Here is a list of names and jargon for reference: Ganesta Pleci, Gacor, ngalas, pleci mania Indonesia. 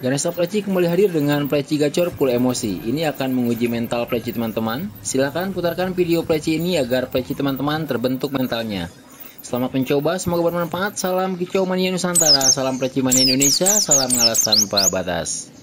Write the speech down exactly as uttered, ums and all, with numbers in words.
Ganesta Pleci kembali hadir dengan Pleci Gacor Full Emosi. Ini akan menguji mental Pleci teman-teman. Silahkan putarkan video Pleci ini agar Pleci teman-teman terbentuk mentalnya. Selamat mencoba, semoga bermanfaat. Salam kicau mania Nusantara, salam Pleci mania Indonesia, salam ngalas tanpa batas.